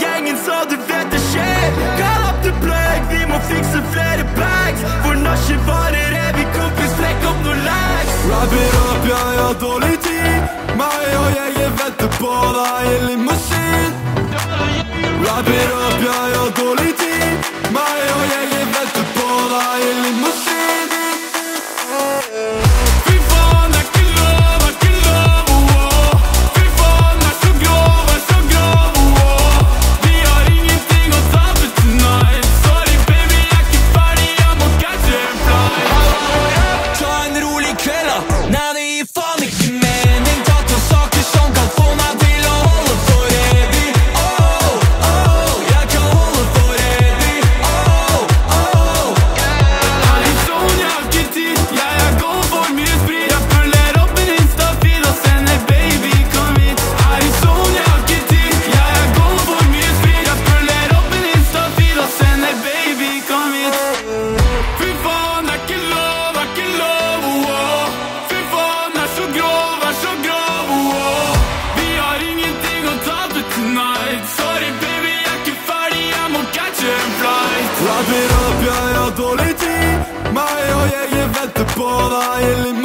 gjengen sa du vet det skjer. Kall opp til pløgg, vi må fikse flere bags. For norske varer evig kompis, flekk opp noen lags. Rapper opp, jeg har dårlig tid. Meg og jeg venter på deg i limousin. Rapper opp, jeg har dårlig tid. Meg og jeg venter på deg i limousin. Rapper opp, jeg har dårlig tid. Meg og jeg venter på deg i limousin.